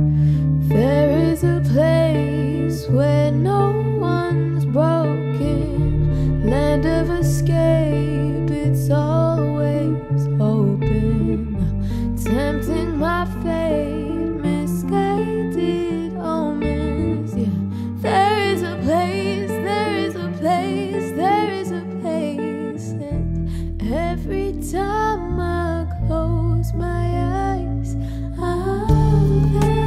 There is a place where no one's broken, land of escape, it's always open. Tempting my fate, misguided omens, yeah. There is a place, there is a place, there is a place. And every time I close my eyes, I'm there.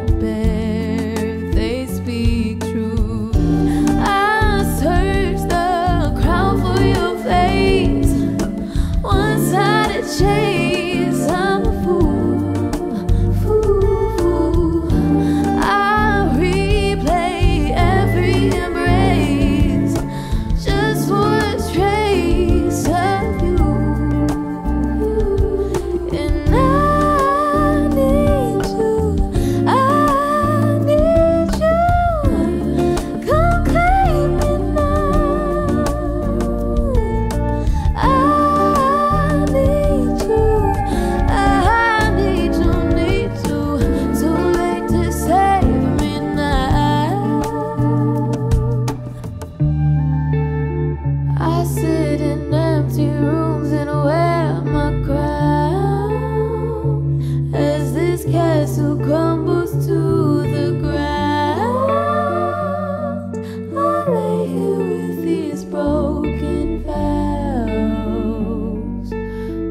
Broken vows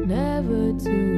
never to